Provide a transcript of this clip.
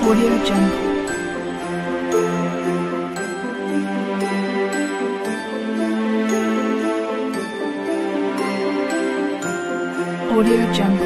AudioJungle. AudioJungle.